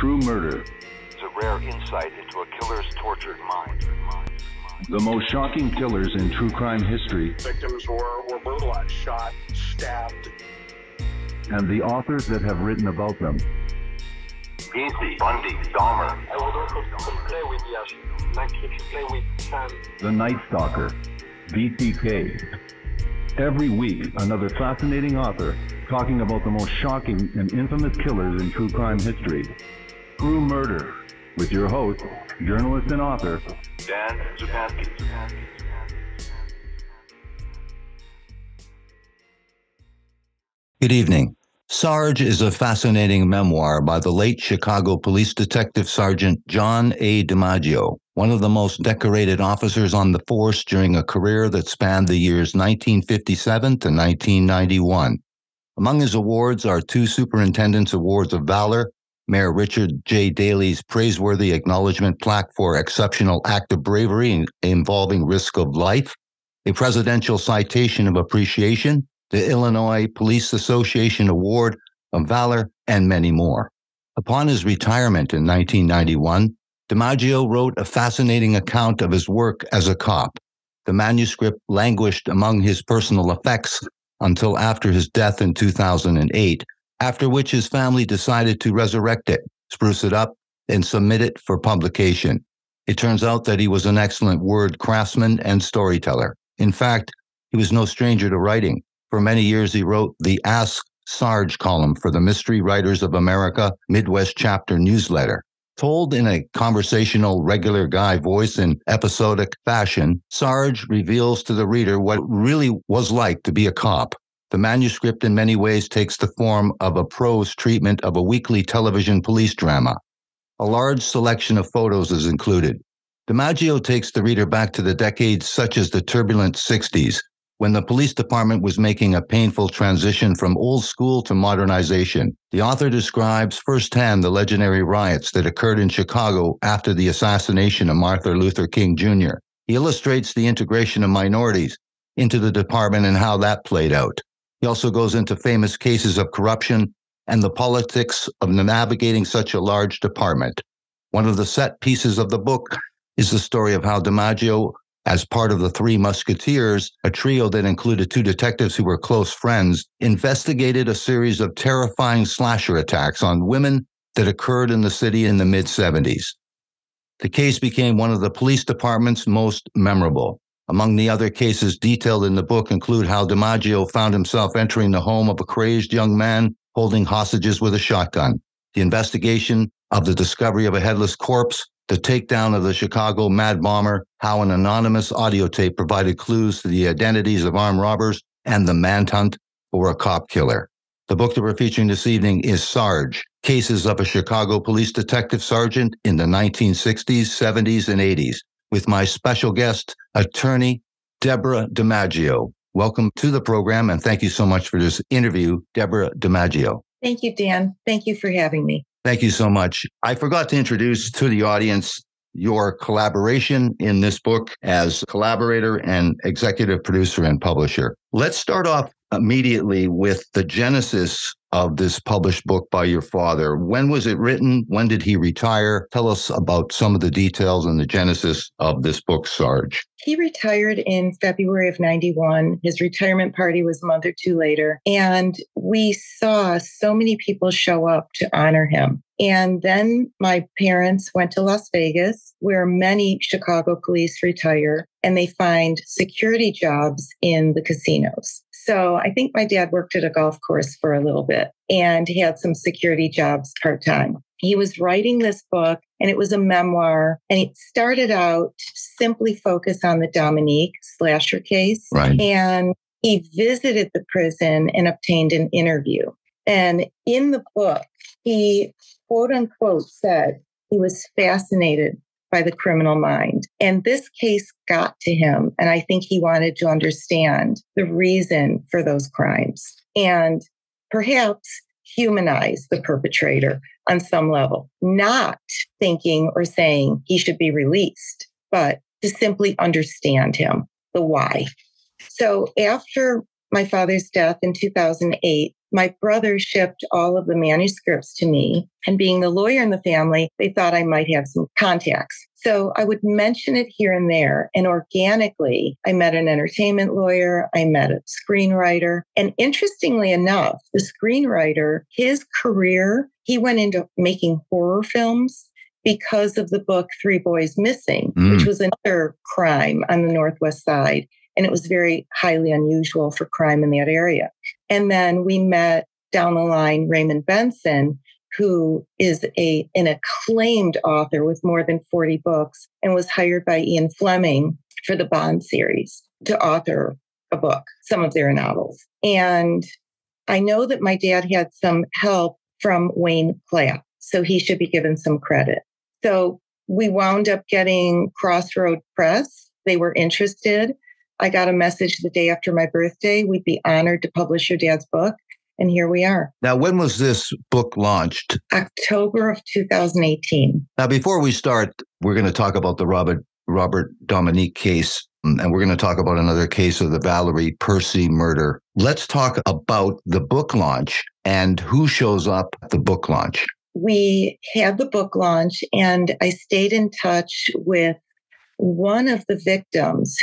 True murder. It's a rare insight into a killer's tortured mind. The most shocking killers in true crime history. Victims were brutalized, shot, stabbed. And the authors that have written about them. Easy, Bundy, Dahmer. I would also play with Yash. Like if you play with Sam. The Night Stalker, BTK. Every week, another fascinating author talking about the most shocking and infamous killers in true crime history. True Murder, with your host, journalist and author, Dan Zupansky. Good evening. Sarge is a fascinating memoir by the late Chicago Police Detective Sergeant John A. DiMaggio, one of the most decorated officers on the force during a career that spanned the years 1957 to 1991. Among his awards are two Superintendent's Awards of Valor, Mayor Richard J. Daley's praiseworthy acknowledgement plaque for exceptional act of bravery involving risk of life, a Presidential Citation of Appreciation, the Illinois Police Association Award of Valor, and many more. Upon his retirement in 1991, DiMaggio wrote a fascinating account of his work as a cop. The manuscript languished among his personal effects until after his death in 2008, after which his family decided to resurrect it, spruce it up, and submit it for publication. It turns out that he was an excellent word craftsman and storyteller. In fact, he was no stranger to writing. For many years, he wrote the Ask Sarge column for the Mystery Writers of America Midwest Chapter newsletter. Told in a conversational, regular guy voice in episodic fashion, Sarge reveals to the reader what it really was like to be a cop. The manuscript in many ways takes the form of a prose treatment of a weekly television police drama. A large selection of photos is included. DiMaggio takes the reader back to the decades such as the turbulent 60s, when the police department was making a painful transition from old school to modernization. The author describes firsthand the legendary riots that occurred in Chicago after the assassination of Martin Luther King Jr. He illustrates the integration of minorities into the department and how that played out. He also goes into famous cases of corruption and the politics of navigating such a large department. One of the set pieces of the book is the story of how DiMaggio, as part of the Three Musketeers, a trio that included two detectives who were close friends, investigated a series of terrifying slasher attacks on women that occurred in the city in the mid-70s. The case became one of the police department's most memorable. Among the other cases detailed in the book include how DiMaggio found himself entering the home of a crazed young man holding hostages with a shotgun, the investigation of the discovery of a headless corpse, the takedown of the Chicago Mad Bomber, how an anonymous audio tape provided clues to the identities of armed robbers, and the manhunt for a cop killer. The book that we're featuring this evening is Sarge, Cases of a Chicago Police Detective Sergeant in the 1960s, 70s, and 80s, with my special guest, attorney Deborah DiMaggio. Welcome to the program, and thank you so much for this interview, Deborah DiMaggio. Thank you, Dan. Thank you for having me. Thank you so much. I forgot to introduce to the audience your collaboration in this book as collaborator and executive producer and publisher. Let's start off immediately with the genesis of this published book by your father. When was it written? When did he retire? Tell us about some of the details and the genesis of this book, Sarge. He retired in February of 91. His retirement party was a month or two later. And we saw so many people show up to honor him. And then my parents went to Las Vegas, where many Chicago police retire, and they find security jobs in the casinos. So I think my dad worked at a golf course for a little bit and he had some security jobs part-time. He was writing this book and it was a memoir, and it started out simply focused on the Dominique slasher case. Right. And he visited the prison and obtained an interview. And in the book, he quote unquote said he was fascinated by the criminal mind. And this case got to him. And I think he wanted to understand the reason for those crimes and perhaps humanize the perpetrator on some level, not thinking or saying he should be released, but to simply understand him, the why. So after my father's death in 2008, my brother shipped all of the manuscripts to me. And being the lawyer in the family, they thought I might have some contacts. So I would mention it here and there. And organically, I met an entertainment lawyer. I met a screenwriter. And interestingly enough, the screenwriter, his career, he went into making horror films because of the book 3 Boys Missing, which was another crime on the Northwest Side. And it was very highly unusual for crime in that area. And then we met down the line Raymond Benson, who is an acclaimed author with more than 40 books and was hired by Ian Fleming for the Bond series to author a book, some of their novels. And I know that my dad had some help from Wayne Clapp, so he should be given some credit. So we wound up getting Crossroad Press. They were interested. I got a message the day after my birthday. We'd be honored to publish your dad's book. And here we are. Now, when was this book launched? October of 2018. Now, before we start, we're going to talk about the Robert Dominique case. And we're going to talk about another case of the Valerie Percy murder. Let's talk about the book launch and who shows up at the book launch. We had the book launch, and I stayed in touch with one of the victims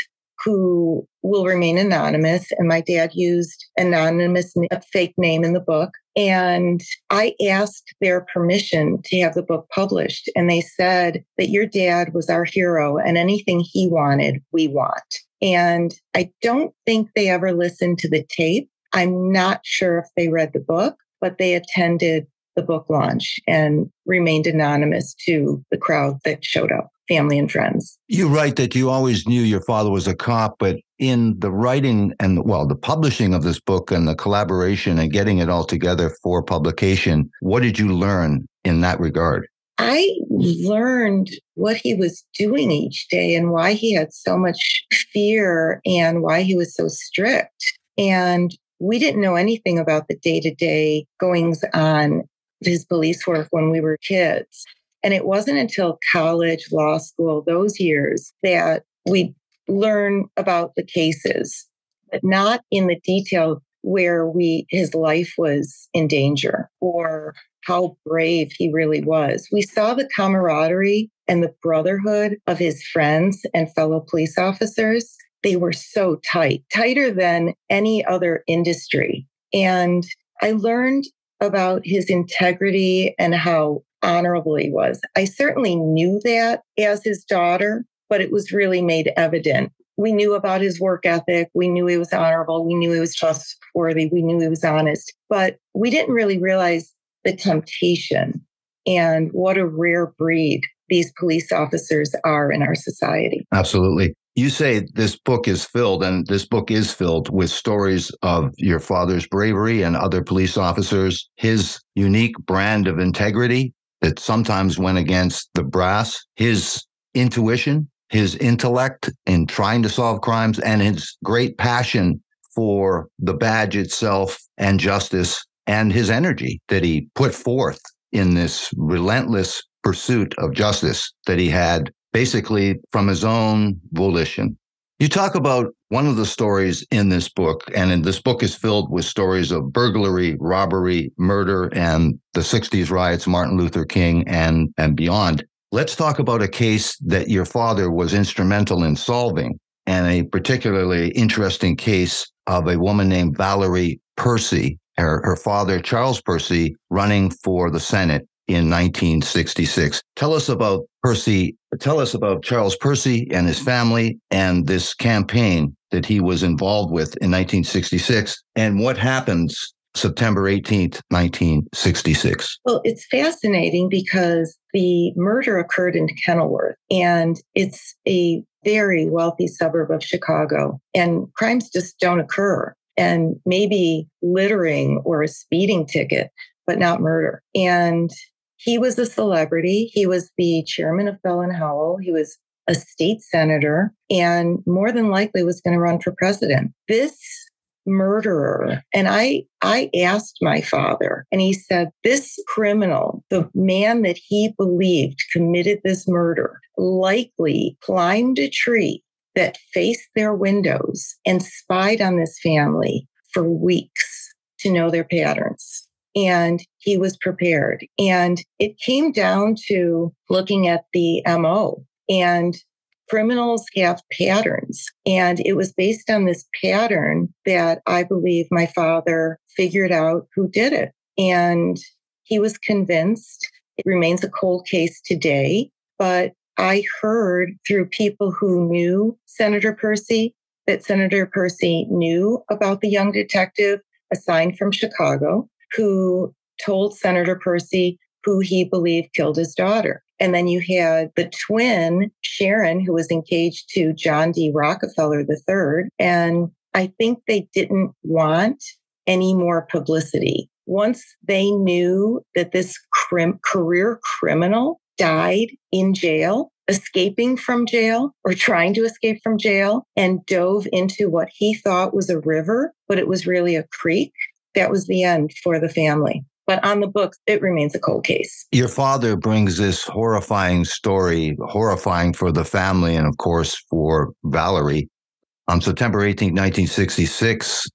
who will remain anonymous. And my dad used anonymous, a fake name in the book. And I asked their permission to have the book published. And they said that your dad was our hero and anything he wanted, we want. And I don't think they ever listened to the tape. I'm not sure if they read the book, but they attended the book launch and remained anonymous to the crowd that showed up, family and friends. You write that you always knew your father was a cop, but in the writing and, well, the publishing of this book and the collaboration and getting it all together for publication, what did you learn in that regard? I learned what he was doing each day and why he had so much fear and why he was so strict. And we didn't know anything about the day-to-day goings on his police work when we were kids. And it wasn't until college, law school, those years that we learn about the cases, but not in the detail where his life was in danger or how brave he really was. We saw the camaraderie and the brotherhood of his friends and fellow police officers. They were so tight, tighter than any other industry. And I learned about his integrity and how honorable he was. I certainly knew that as his daughter, but it was really made evident. We knew about his work ethic. We knew he was honorable. We knew he was trustworthy. We knew he was honest, but we didn't really realize the temptation and what a rare breed these police officers are in our society. Absolutely. You say this book is filled, and this book is filled with stories of your father's bravery and other police officers, his unique brand of integrity that sometimes went against the brass, his intuition, his intellect in trying to solve crimes, and his great passion for the badge itself and justice, and his energy that he put forth in this relentless pursuit of justice that he had basically from his own volition. You talk about one of the stories in this book, and this book is filled with stories of burglary, robbery, murder, and the 60s riots, Martin Luther King, and beyond. Let's talk about a case that your father was instrumental in solving, and a particularly interesting case of a woman named Valerie Percy, her father, Charles Percy, running for the Senate in 1966. Tell us about Charles Percy and his family and this campaign that he was involved with in 1966 and what happens September 18th, 1966. Well, it's fascinating because the murder occurred in Kenilworth, and it's a very wealthy suburb of Chicago, and crimes just don't occur, and maybe littering or a speeding ticket, but not murder. And he was a celebrity. He was the chairman of Bell and Howell. He was a state senator and more than likely was going to run for president. This murderer, and I asked my father, and he said, this criminal, the man that he believed committed this murder, likely climbed a tree that faced their windows and spied on this family, for weeks to know their patterns. And he was prepared. And it came down to looking at the MO. And criminals have patterns. And it was based on this pattern that I believe my father figured out who did it. And he was convinced. It remains a cold case today. But I heard through people who knew Senator Percy that Senator Percy knew about the young detective assigned from Chicago, who told Senator Percy who he believed killed his daughter. And then you had the twin, Sharon, who was engaged to John D. Rockefeller III. And I think they didn't want any more publicity. Once they knew that this career criminal died in jail, escaping from jail or trying to escape from jail, and dove into what he thought was a river, but it was really a creek, that was the end for the family. But on the books, it remains a cold case. Your father brings this horrifying story, horrifying for the family and, of course, for Valerie. On September 18, 1966,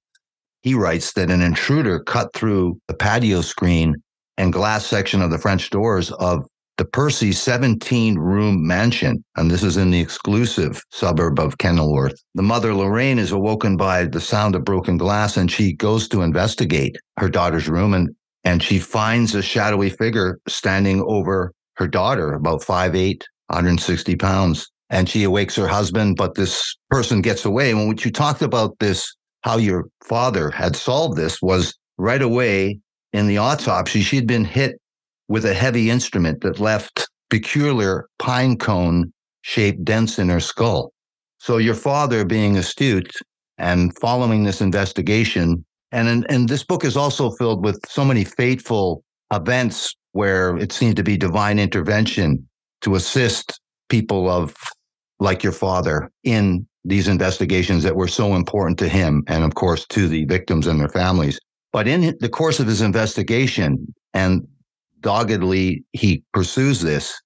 he writes that an intruder cut through the patio screen and glass section of the French doors of the Percy 17-room mansion, and this is in the exclusive suburb of Kenilworth. The mother, Lorraine, is awoken by the sound of broken glass, and she goes to investigate her daughter's room, and she finds a shadowy figure standing over her daughter, about 5'8", 160 pounds, and she awakes her husband, but this person gets away. And when you talked about this, how your father had solved this was right away in the autopsy, she'd been hit with a heavy instrument that left peculiar pine cone-shaped dents in her skull. So your father, being astute and following this investigation, and this book is also filled with so many fateful events where it seemed to be divine intervention to assist people like your father in these investigations that were so important to him and, of course, to the victims and their families. But in the course of his investigation, and doggedly he pursues this,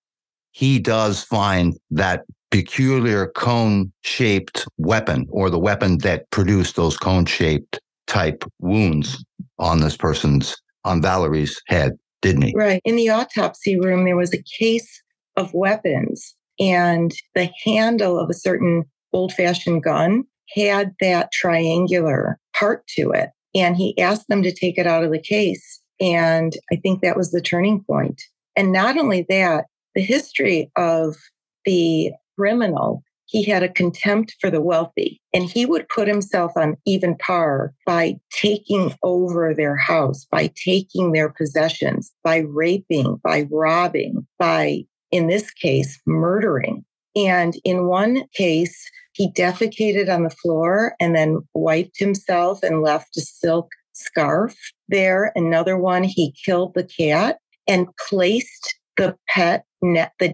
he does find that peculiar cone-shaped weapon, or the weapon that produced those cone-shaped type wounds on this person's, on Valerie's head, didn't he? Right. In the autopsy room, there was a case of weapons, and the handle of a certain old-fashioned gun had that triangular part to it. And he asked them to take it out of the case. And I think that was the turning point. And not only that, the history of the criminal, he had a contempt for the wealthy, and he would put himself on even par by taking over their house, by taking their possessions, by raping, by robbing, by, in this case, murdering. And in one case, he defecated on the floor and then wiped himself and left a silk scarf there. Another one, he killed the cat and placed the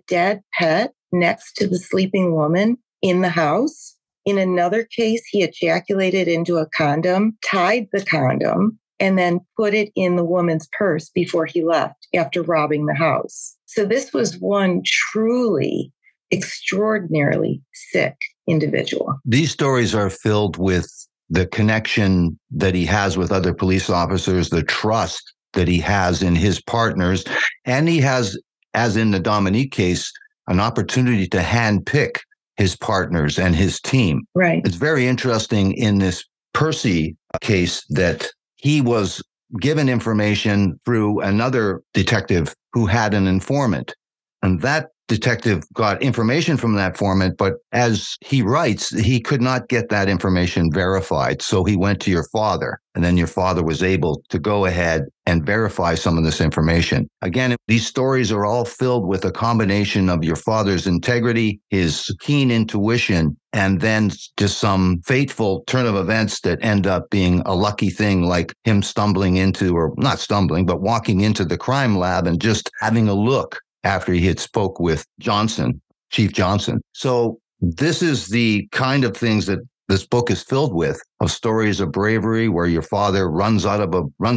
dead pet next to the sleeping woman in the house. In another case, he ejaculated into a condom, tied the condom, and then put it in the woman's purse before he left after robbing the house. So this was one truly extraordinarily sick individual. These stories are filled with the connection that he has with other police officers, the trust that he has in his partners. And he has, as in the Dominique case, an opportunity to handpick his partners and his team. Right. It's very interesting in this Percy case that he was given information through another detective who had an informant. And that detective got information from that informant, but as he writes, he could not get that information verified. So he went to your father, and then your father was able to go ahead and verify some of this information. Again, these stories are all filled with a combination of your father's integrity, his keen intuition, and then just some fateful turn of events that end up being a lucky thing, like him stumbling into, or not stumbling, but walking into the crime lab and just having a look after he had spoke with Johnson, Chief Johnson. So this is the kind of things that this book is filled with, of stories of bravery where your father runs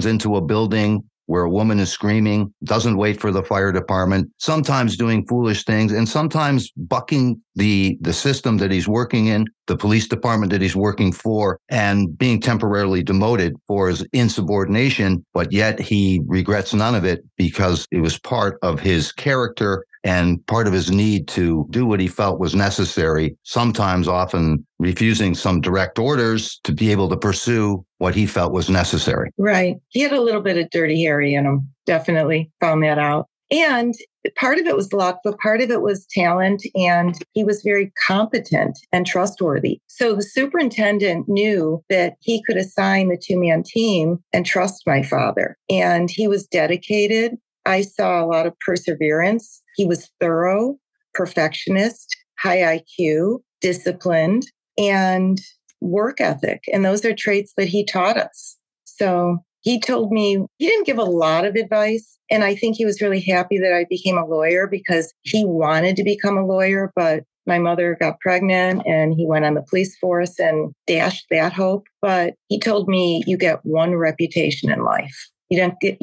into a building, where a woman is screaming, doesn't wait for the fire department, sometimes doing foolish things, and sometimes bucking the system that he's working in, the police department that he's working for, and being temporarily demoted for his insubordination. But yet he regrets none of it because it was part of his character and part of his need to do what he felt was necessary, sometimes often refusing some direct orders to be able to pursue what he felt was necessary. Right. He had a little bit of Dirty Harry in him. Definitely found that out. And part of it was luck, but part of it was talent. And he was very competent and trustworthy. So the superintendent knew that he could assign the two-man team and trust my father. And he was dedicated. I saw a lot of perseverance. He was thorough, perfectionist, high IQ, disciplined, and work ethic. And those are traits that he taught us. So he told me, he didn't give a lot of advice. And I think he was really happy that I became a lawyer because he wanted to become a lawyer, but my mother got pregnant and he went on the police force and dashed that hope. But he told me, you get one reputation in life. You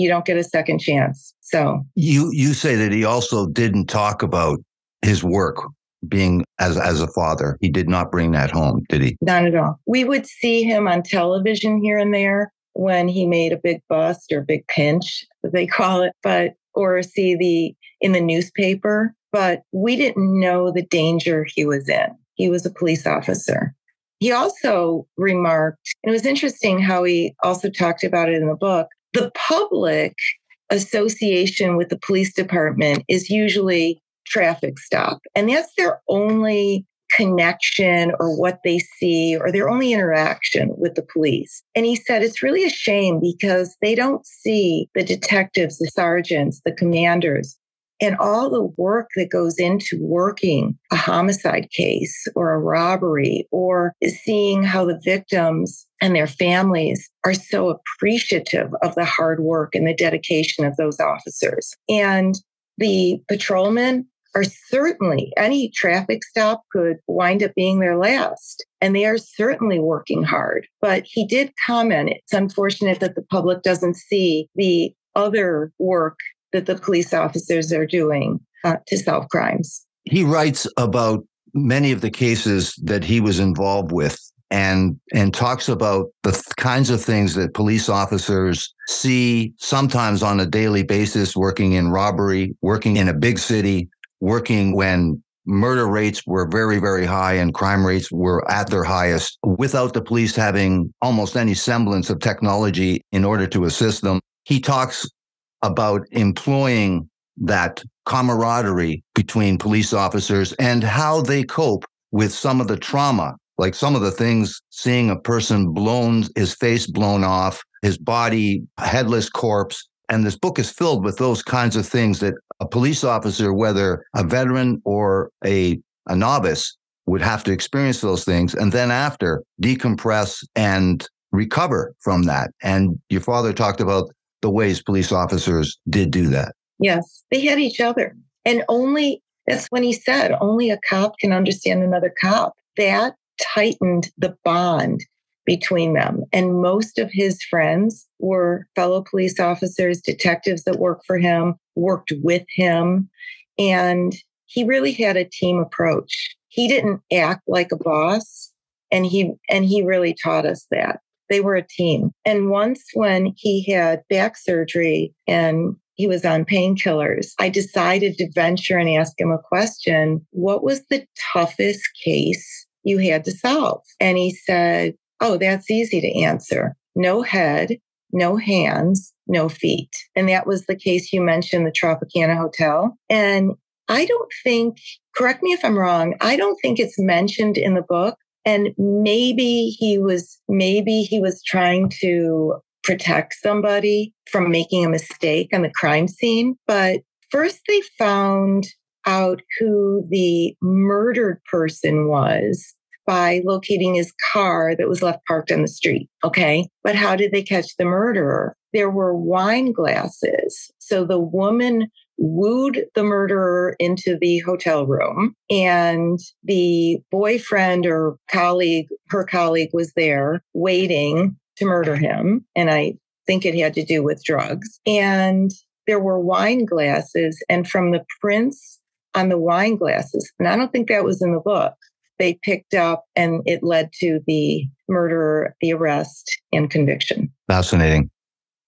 don't get a second chance. So you say that he also didn't talk about his work being as a father. He did not bring that home, did he? Not at all. We would see him on television here and there when he made a big bust or big pinch, they call it, or see in the newspaper. But we didn't know the danger he was in. He was a police officer. He also remarked, and it was interesting how he also talked about it in the book. The public association with the police department is usually traffic stop. And that's their only connection or what they see or their only interaction with the police. And he said, it's really a shame because they don't see the detectives, the sergeants, the commanders, and all the work that goes into working a homicide case or a robbery or seeing how the victims and their families are so appreciative of the hard work and the dedication of those officers. And the patrolmen are certainly, any traffic stop could wind up being their last. And they are certainly working hard. But he did comment, it's unfortunate that the public doesn't see the other work that the police officers are doing to solve crimes. He writes about many of the cases that he was involved with and talks about the kinds of things that police officers see sometimes on a daily basis, working in robbery, working in a big city, working when murder rates were very, very high and crime rates were at their highest without the police having almost any semblance of technology in order to assist them. He talks about employing that camaraderie between police officers and how they cope with some of the trauma, like some of the things, seeing a person blown, his face blown off, his body, a headless corpse. And this book is filled with those kinds of things that a police officer, whether a veteran or a novice, would have to experience those things. And then after, decompress and recover from that. And your father talked about the ways police officers did do that. Yes, they had each other. And only, that's when he said, only a cop can understand another cop. That tightened the bond between them. And most of his friends were fellow police officers, detectives that worked for him, worked with him. And he really had a team approach. He didn't act like a boss. And he really taught us that. They were a team. And once when he had back surgery and he was on painkillers, I decided to venture and ask him a question. What was the toughest case you had to solve? And he said, oh, that's easy to answer. No head, no hands, no feet. And that was the case you mentioned, the Tropicana Hotel. And I don't think, correct me if I'm wrong, I don't think it's mentioned in the book. And maybe he was trying to protect somebody from making a mistake on the crime scene. But first they found out who the murdered person was by locating his car that was left parked on the street. Okay. But how did they catch the murderer? There were wine glasses. So the woman wooed the murderer into the hotel room, and the boyfriend or colleague, her colleague, was there waiting to murder him. And I think it had to do with drugs. And there were wine glasses, and from the prints on the wine glasses, and I don't think that was in the book, they picked up, and it led to the murder, the arrest, and conviction. Fascinating.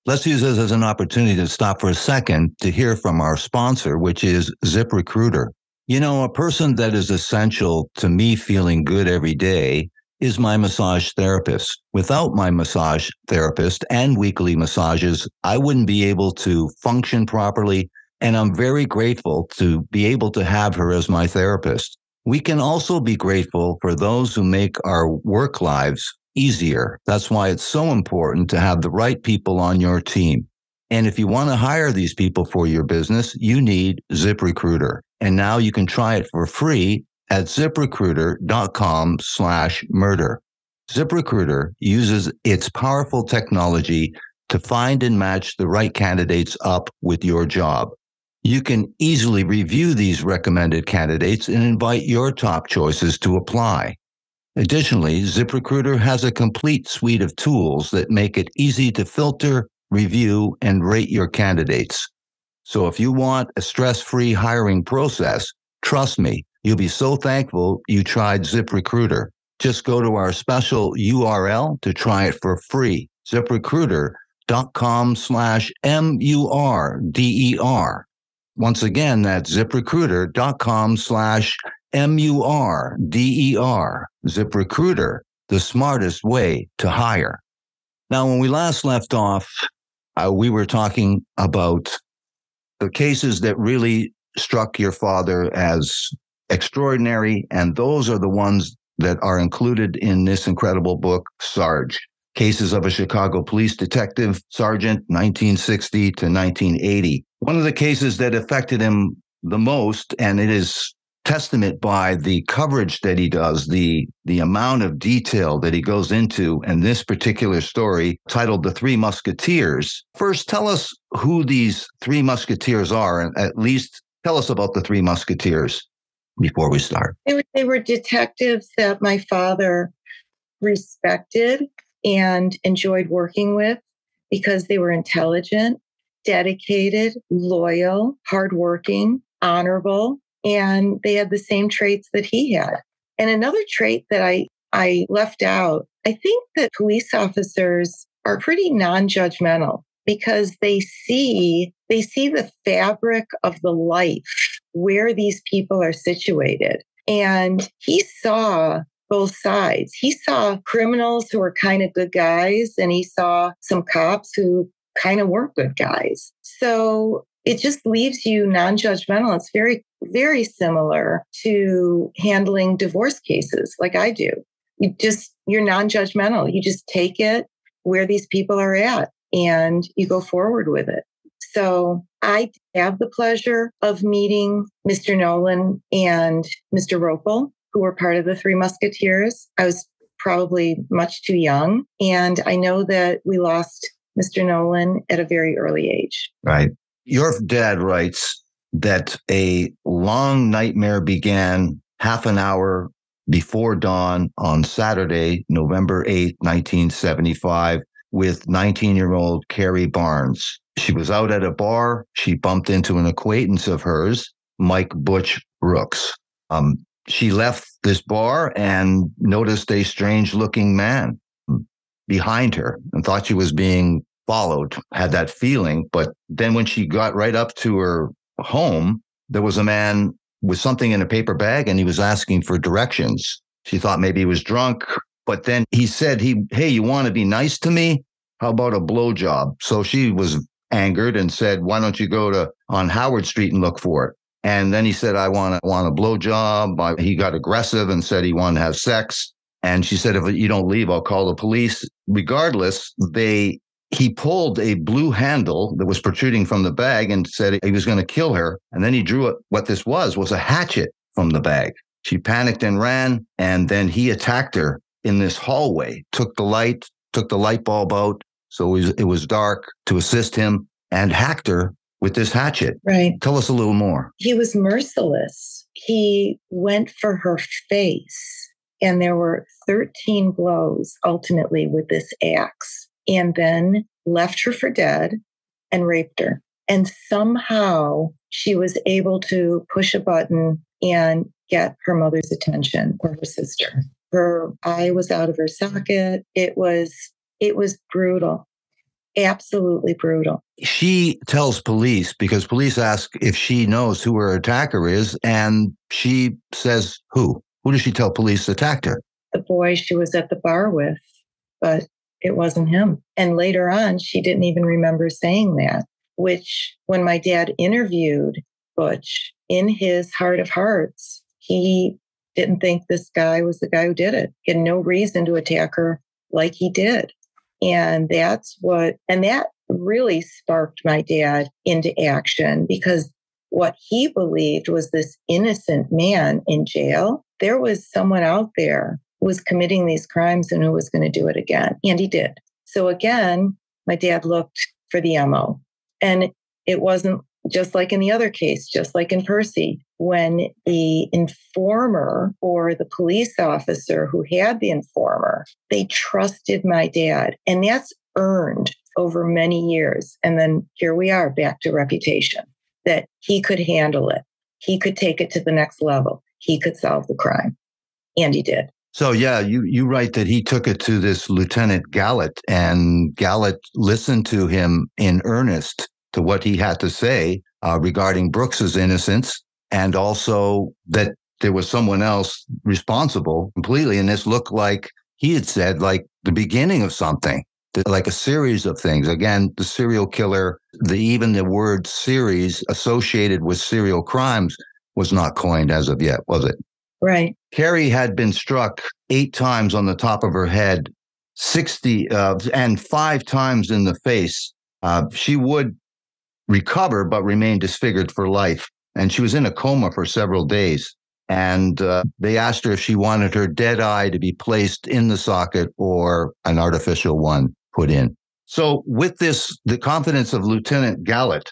Let's use this as an opportunity to stop for a second to hear from our sponsor, which is ZipRecruiter. You know, a person that is essential to me feeling good every day is my massage therapist. Without my massage therapist and weekly massages, I wouldn't be able to function properly, and I'm very grateful to be able to have her as my therapist. We can also be grateful for those who make our work lives easier. That's why it's so important to have the right people on your team. And if you want to hire these people for your business, you need ZipRecruiter. And now you can try it for free at ZipRecruiter.com/murder. ZipRecruiter uses its powerful technology to find and match the right candidates up with your job. You can easily review these recommended candidates and invite your top choices to apply. Additionally, ZipRecruiter has a complete suite of tools that make it easy to filter, review, and rate your candidates. So if you want a stress-free hiring process, trust me, you'll be so thankful you tried ZipRecruiter. Just go to our special URL to try it for free, ZipRecruiter.com/MURDER. Once again, that's ZipRecruiter.com/MURDER. ZipRecruiter, the smartest way to hire. Now, when we last left off, we were talking about the cases that really struck your father as extraordinary, and those are the ones that are included in this incredible book, Sarge. Cases of a Chicago Police Detective Sergeant, 1960 to 1980. One of the cases that affected him the most, and it is testament by the coverage that he does, the amount of detail that he goes into in this particular story titled The Three Musketeers. First, tell us who these three musketeers are, and at least tell us about the three musketeers before we start. They were detectives that my father respected and enjoyed working with because they were intelligent, dedicated, loyal, hardworking, honorable. And they had the same traits that he had. And another trait that I left out, I think that police officers are pretty non-judgmental because they see the fabric of the life where these people are situated. And he saw both sides. He saw criminals who were kind of good guys, and he saw some cops who kind of weren't good guys. So it just leaves you non-judgmental. It's very, very similar to handling divorce cases like I do. You're non-judgmental. You just take it where these people are at and you go forward with it. So I have the pleasure of meeting Mr. Nolan and Mr. Roppel, who were part of the Three Musketeers. I was probably much too young. And I know that we lost Mr. Nolan at a very early age. Right. Your dad writes that a long nightmare began half an hour before dawn on Saturday, November 8, 1975, with 19-year-old Carrie Barnes. She was out at a bar. She bumped into an acquaintance of hers, Mike Butch Brooks. She left this bar and noticed a strange-looking man behind her and thought she was being followed, had that feeling. But then when she got right up to her home, there was a man with something in a paper bag and he was asking for directions. She thought maybe he was drunk, but then he said, hey, you want to be nice to me? How about a blowjob? So she was angered and said, why don't you go on Howard Street and look for it? And then he said, I want a blowjob. He got aggressive and said he wanted to have sex. And she said, if you don't leave, I'll call the police. Regardless, He pulled a blue handle that was protruding from the bag and said he was going to kill her. And then he drew what this was a hatchet from the bag. She panicked and ran. And then he attacked her in this hallway, took the light bulb out. So it was dark, to assist him, and hacked her with this hatchet. Right. Tell us a little more. He was merciless. He went for her face. And there were 13 blows ultimately with this axe. And then left her for dead, and raped her. And somehow she was able to push a button and get her mother's attention, or her sister. Her eye was out of her socket. It was brutal. Absolutely brutal. She tells police because police ask if she knows who her attacker is, and she says who? Who does she tell police attacked her? The boy she was at the bar with, but it wasn't him. And later on, she didn't even remember saying that, which when my dad interviewed Butch, in his heart of hearts, he didn't think this guy was the guy who did it. He had no reason to attack her like he did. And that really sparked my dad into action, because what he believed was this innocent man in jail. There was someone out there who was committing these crimes and who was going to do it again. And he did. So again, my dad looked for the MO. And it wasn't just like in the other case, just like in Percy, when the informer or the police officer who had the informer, they trusted my dad. And that's earned over many years. And then here we are back to reputation, that he could handle it. He could take it to the next level. He could solve the crime. And he did. So, yeah, you write that he took it to this Lieutenant Gallet, and Gallet listened to him in earnest to what he had to say regarding Brooks's innocence, and also that there was someone else responsible completely. And this looked like, he had said, like the beginning of something, like a series of things. Again, the serial killer, even the word series associated with serial crimes was not coined as of yet, was it? Right. Carrie had been struck 8 times on the top of her head, 5 times in the face. She would recover, but remained disfigured for life. And she was in a coma for several days. And they asked her if she wanted her dead eye to be placed in the socket or an artificial one put in. So with this, the confidence of Lieutenant Gallet,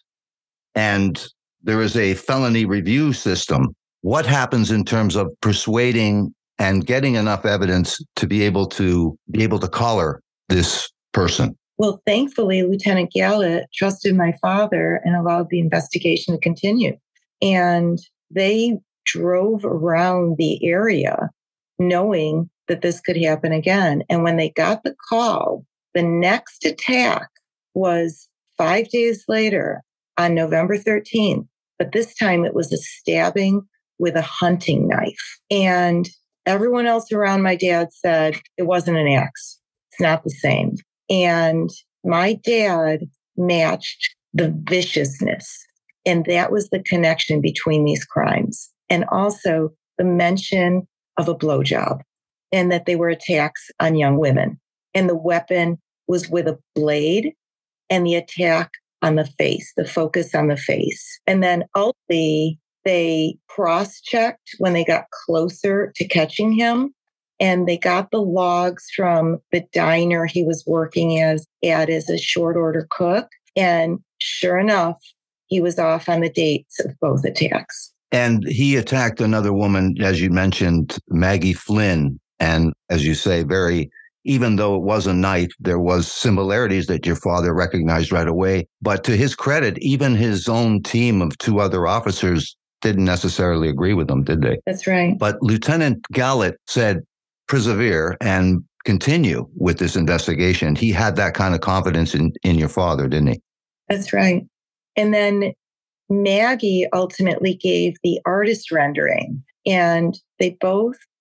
and there is a felony review system, what happens in terms of persuading and getting enough evidence to be able to collar this person? Well, thankfully, Lieutenant Gallet trusted my father and allowed the investigation to continue. And they drove around the area knowing that this could happen again. And when they got the call, the next attack was 5 days later on November 13th. But this time it was a stabbing with a hunting knife. And everyone else around my dad said, it wasn't an axe. It's not the same. And my dad matched the viciousness. And that was the connection between these crimes. And also the mention of a blowjob, and that they were attacks on young women. And the weapon was with a blade, and the attack on the face, the focus on the face. And then ultimately, they cross-checked when they got closer to catching him, and they got the logs from the diner he was working as a short order cook. And sure enough, he was off on the dates of both attacks. And he attacked another woman, as you mentioned, Maggie Flynn. And as you say, even though it was a knife, there was similarities that your father recognized right away. But to his credit, even his own team of 2 other officers didn't necessarily agree with him, did they? That's right. But Lieutenant Gallet said, persevere and continue with this investigation. He had that kind of confidence in your father, didn't he? That's right. And then Maggie ultimately gave the artist rendering. And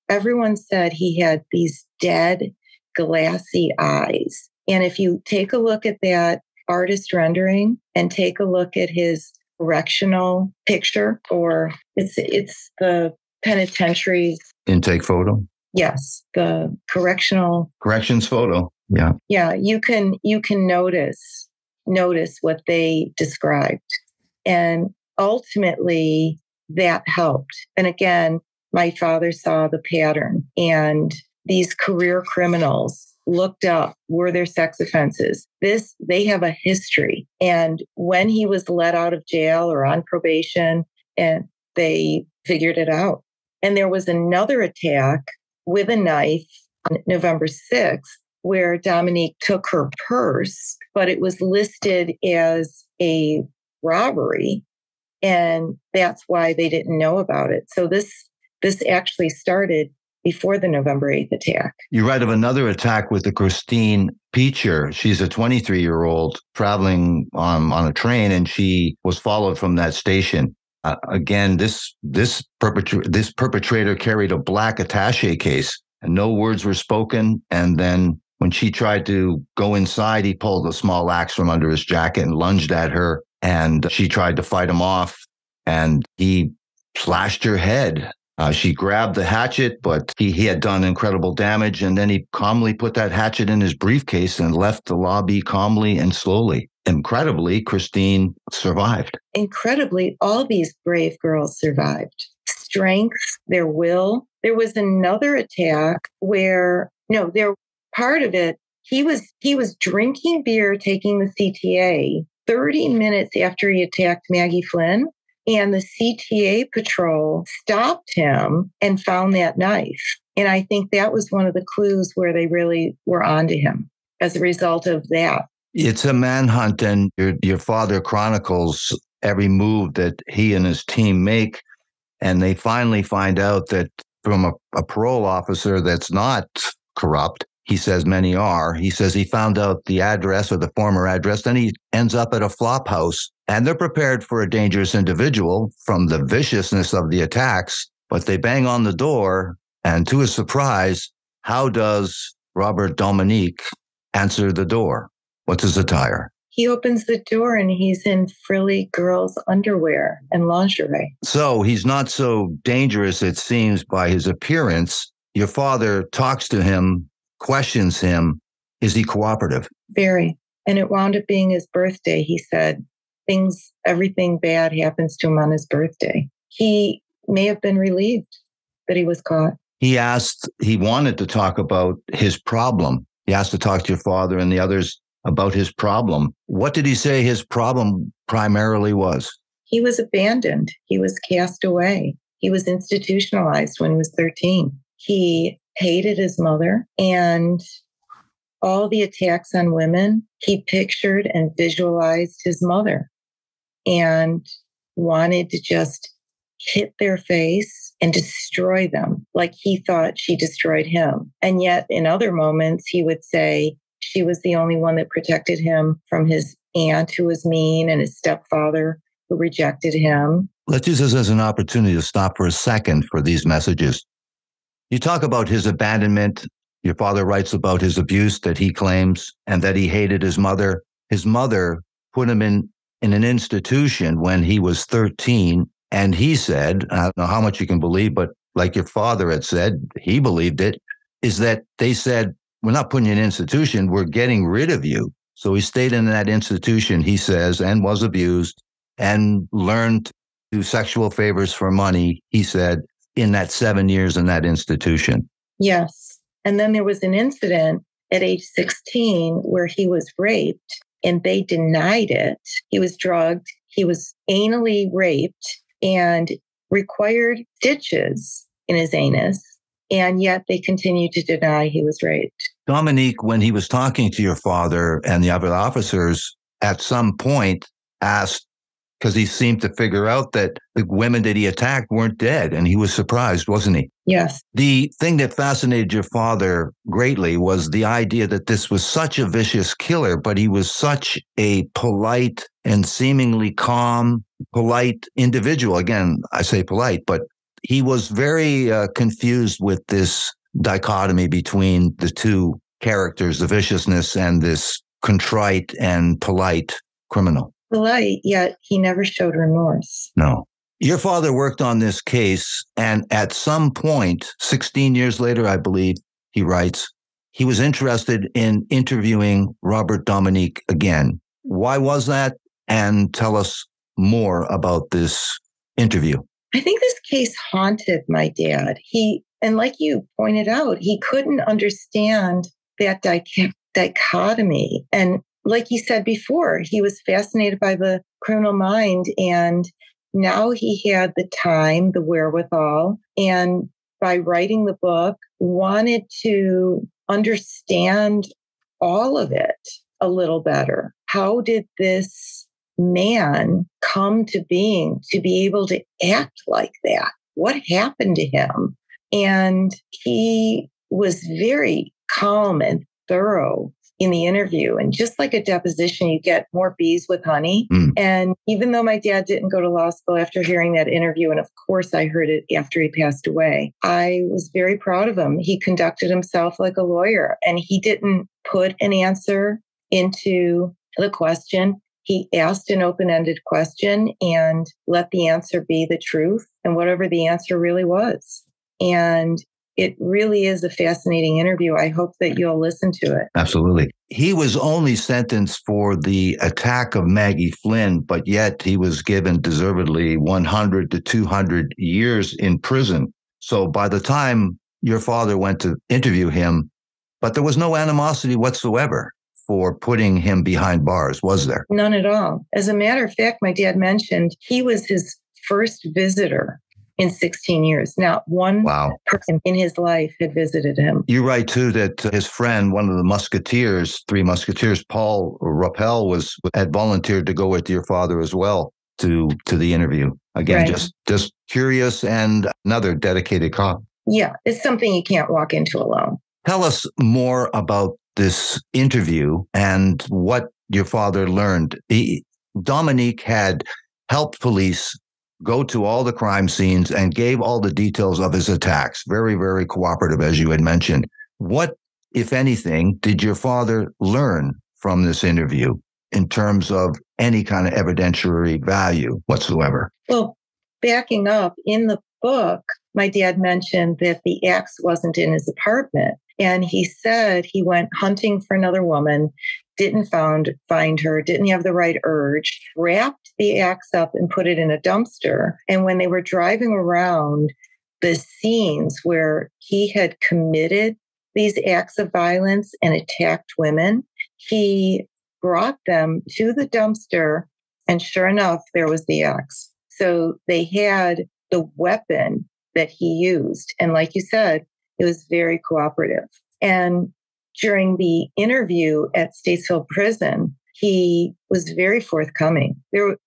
everyone said he had these dead, glassy eyes. And if you take a look at that artist rendering and take a look at his correctional picture, or it's the penitentiary's intake photo. Yes, the corrections photo. Yeah. Yeah, you can notice what they described. And ultimately that helped. And again, my father saw the pattern, and these career criminals looked up, were there sex offenses? They have a history. And when he was let out of jail or on probation, and they figured it out. And there was another attack with a knife on November 6th where Dominique took her purse, but it was listed as a robbery. And that's why they didn't know about it. So this actually started before the November 8th attack. You write of another attack with the Christine Peacher. She's a 23-year-old traveling on a train, and she was followed from that station. Again, this perpetrator carried a black attaché case, and no words were spoken. And then when she tried to go inside, he pulled a small axe from under his jacket and lunged at her. And she tried to fight him off, and he slashed her head. She grabbed the hatchet, but he had done incredible damage. And then he calmly put that hatchet in his briefcase and left the lobby calmly and slowly. Incredibly, Christine survived. Incredibly, all these brave girls survived. Strength, their will. There was another attack where, no, there part of it, he was drinking beer, taking the CTA 30 minutes after he attacked Maggie Flynn. And the CTA patrol stopped him and found that knife. And I think that was one of the clues where they really were onto him as a result of that. It's a manhunt, and your father chronicles every move that he and his team make. And they finally find out that from a parole officer that's not corrupt. He says many are. He says he found out the address or the former address. Then he ends up at a flop house, and they're prepared for a dangerous individual from the viciousness of the attacks. But they bang on the door, and to his surprise, how does Robert Dominique answer the door? What's his attire? He opens the door and he's in frilly girls' underwear and lingerie. So he's not so dangerous, it seems, by his appearance. Your father talks to him, questions him. Is he cooperative? Very. And it wound up being his birthday. He said everything bad happens to him on his birthday. He may have been relieved that he was caught. He wanted to talk about his problem. He asked to talk to your father and the others about his problem. What did he say his problem primarily was? He was abandoned. He was cast away. He was institutionalized when he was 13. He hated his mother, and all the attacks on women, he pictured and visualized his mother and wanted to just hit their face and destroy them, like he thought she destroyed him. And yet in other moments, he would say she was the only one that protected him from his aunt, who was mean, and his stepfather, who rejected him. Let's use this as an opportunity to stop for a second for these messages. You talk about his abandonment. Your father writes about his abuse that he claims and that he hated his mother. His mother put him in an institution when he was 13. And he said, I don't know how much you can believe, but like your father had said, he believed it, is that they said, we're not putting you in an institution, we're getting rid of you. So he stayed in that institution, he says, and was abused and learned to do sexual favors for money, he said, in that 7 years in that institution. Yes. And then there was an incident at age 16 where he was raped and they denied it. He was drugged. He was anally raped and required stitches in his anus. And yet they continued to deny he was raped. Dominique, when he was talking to your father and the other officers, at some point asked, because he seemed to figure out that the women that he attacked weren't dead. And he was surprised, wasn't he? Yes. The thing that fascinated your father greatly was the idea that this was such a vicious killer, but he was such a polite and seemingly calm, polite individual. Again, I say polite, but he was very confused with this dichotomy between the two characters, the viciousness and this contrite and polite criminal. Polite, yet he never showed remorse. No. Your father worked on this case, and at some point, 16 years later, I believe, he writes, he was interested in interviewing Robert Dominique again. Why was that? And tell us more about this interview. I think this case haunted my dad. And like you pointed out, he couldn't understand that dichotomy. And like he said before, he was fascinated by the criminal mind, and now he had the time, the wherewithal, and by writing the book, wanted to understand all of it a little better. How did this man come to being to be able to act like that? What happened to him? And he was very calm and thorough in the interview. And just like a deposition, you get more bees with honey. Mm. And even though my dad didn't go to law school, after hearing that interview, and of course I heard it after he passed away, I was very proud of him. He conducted himself like a lawyer, and he didn't put an answer into the question. He asked an open-ended question and let the answer be the truth and whatever the answer really was. And it really is a fascinating interview. I hope that you'll listen to it. Absolutely. He was only sentenced for the attack of Maggie Flynn, but yet he was given deservedly 100 to 200 years in prison. So by the time your father went to interview him, but there was no animosity whatsoever for putting him behind bars, was there? None at all. As a matter of fact, my dad mentioned he was his first visitor in 16 years. Not one person in his life had visited him. You're right, too, that his friend, one of the Musketeers, Three Musketeers, Paul Roppel, had volunteered to go with your father as well to the interview. Again, just curious and another dedicated cop. Yeah, it's something you can't walk into alone. Tell us more about this interview and what your father learned. Dominique had helped police go to all the crime scenes and gave all the details of his attacks. Very, very cooperative, as you had mentioned. What, if anything, did your father learn from this interview in terms of any kind of evidentiary value whatsoever? Well, backing up, in the book, my dad mentioned that the axe wasn't in his apartment. And he said he went hunting for another woman, didn't find her, didn't have the right urge, wrapped the axe up and put it in a dumpster. And when they were driving around the scenes where he had committed these acts of violence and attacked women, he brought them to the dumpster. And sure enough, there was the axe. So they had the weapon that he used. And like you said, it was very cooperative. And during the interview at Statesville Prison, he was very forthcoming.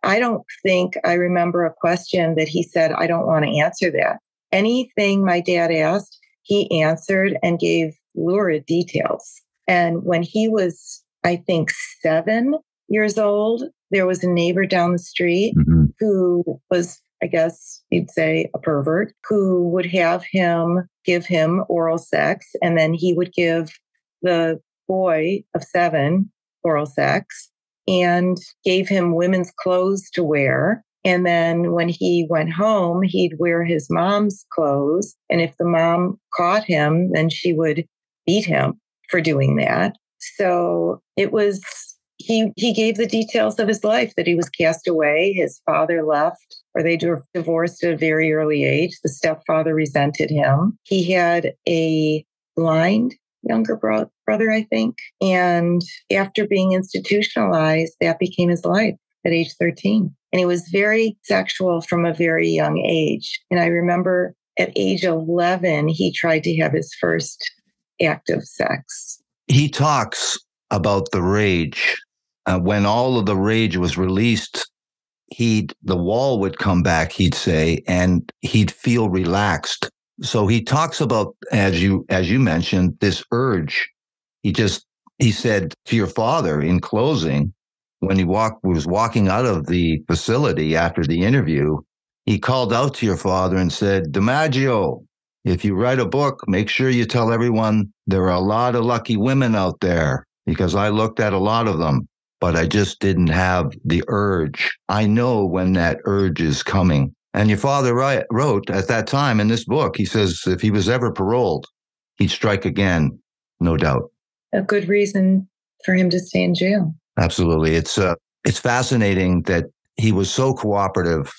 I don't think I remember a question that he said, I don't want to answer that. Anything my dad asked, he answered and gave lurid details. And when he was, I think, 7 years old, there was a neighbor down the street who was, I guess you'd say, a pervert, who would have him give him oral sex, and then he would give the boy of 7 oral sex and gave him women's clothes to wear. And then when he went home, he'd wear his mom's clothes. And if the mom caught him, then she would beat him for doing that. So it was, he gave the details of his life, that he was cast away, his father left, or they divorced at a very early age. The stepfather resented him. He had a blind younger brother, I think. And after being institutionalized, that became his life at age 13. And he was very sexual from a very young age. And I remember at age 11, he tried to have his first act of sex. He talks about the rage. When all of the rage was released, the wall would come back, he'd say, and he'd feel relaxed. So he talks about, as you mentioned, this urge. He said to your father in closing, when he was walking out of the facility after the interview, he called out to your father and said, DiMaggio, if you write a book, make sure you tell everyone there are a lot of lucky women out there, because I looked at a lot of them, but I just didn't have the urge. I know when that urge is coming. And your father wrote at that time in this book, he says, if he was ever paroled, he'd strike again, no doubt. A good reason for him to stay in jail. Absolutely. It's fascinating that he was so cooperative.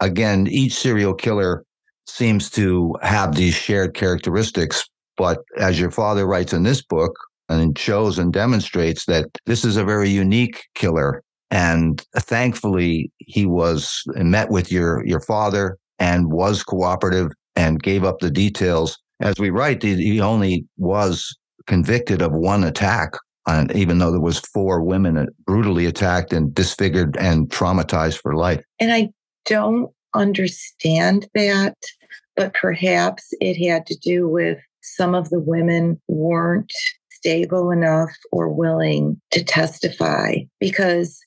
Again, each serial killer seems to have these shared characteristics. But as your father writes in this book, and it shows and demonstrates that this is a very unique killer. And thankfully, he was met with your father and was cooperative and gave up the details. As we write, he only was convicted of one attack, and even though there was four women brutally attacked and disfigured and traumatized for life. And I don't understand that, but perhaps it had to do with some of the women weren't stable enough or willing to testify, because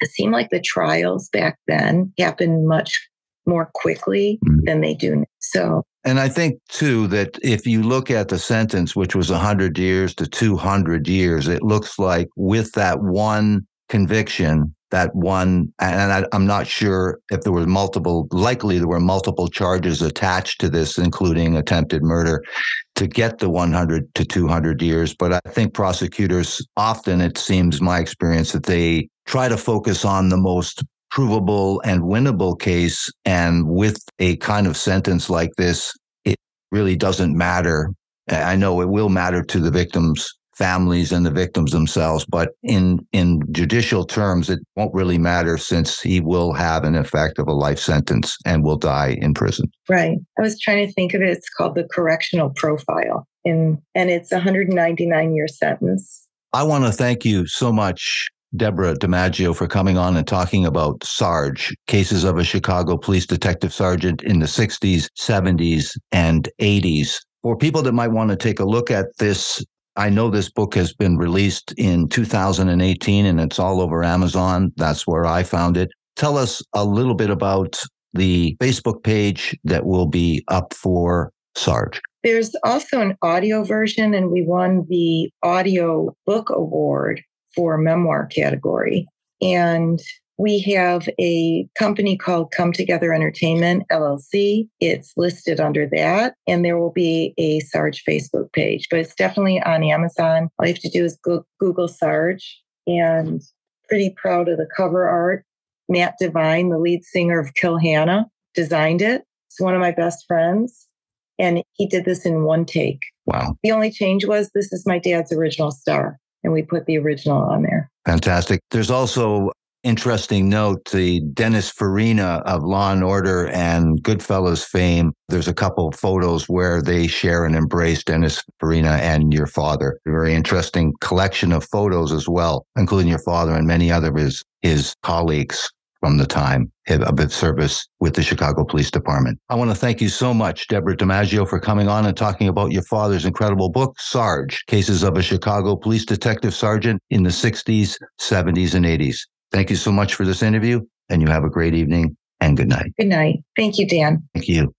it seemed like the trials back then happened much more quickly than they do now. So. And I think, too, that if you look at the sentence, which was 100 years to 200 years, it looks like with that one conviction, that one, and I'm not sure if there were multiple, likely there were multiple charges attached to this, including attempted murder, to get the 100 to 200 years. But I think prosecutors often, it seems my experience, that they try to focus on the most provable and winnable case. And with a kind of sentence like this, it really doesn't matter. I know it will matter to the victims' families and the victims themselves, but in judicial terms, it won't really matter, since he will have an effect of a life sentence and will die in prison. Right. I was trying to think of it. It's called the correctional profile, and it's a 199-year sentence. I want to thank you so much, Deborah DiMaggio, for coming on and talking about Sarge, cases of a Chicago police detective sergeant in the 60s, 70s, and 80s. For people that might want to take a look at this, I know this book has been released in 2018 and it's all over Amazon. That's where I found it. Tell us a little bit about the Facebook page that will be up for Sarge. There's also an audio version, and we won the audio book award for memoir category. And we have a company called Come Together Entertainment, LLC. It's listed under that. And there will be a Sarge Facebook page, but it's definitely on Amazon. All you have to do is Google Sarge. And pretty proud of the cover art. Matt Devine, the lead singer of Kill Hannah, designed it. It's one of my best friends. And he did this in one take. Wow. The only change was, this is my dad's original star. And we put the original on there. Fantastic. There's also, interesting note, the Dennis Farina of Law & Order and Goodfellas fame. There's a couple of photos where they share and embrace Dennis Farina and your father. A very interesting collection of photos as well, including your father and many other of his colleagues from the time of his service with the Chicago Police Department. I want to thank you so much, Deborah DiMaggio, for coming on and talking about your father's incredible book, Sarge, Cases of a Chicago Police Detective Sergeant in the 60s, 70s, and 80s. Thank you so much for this interview, and you have a great evening and good night. Good night. Thank you, Dan. Thank you.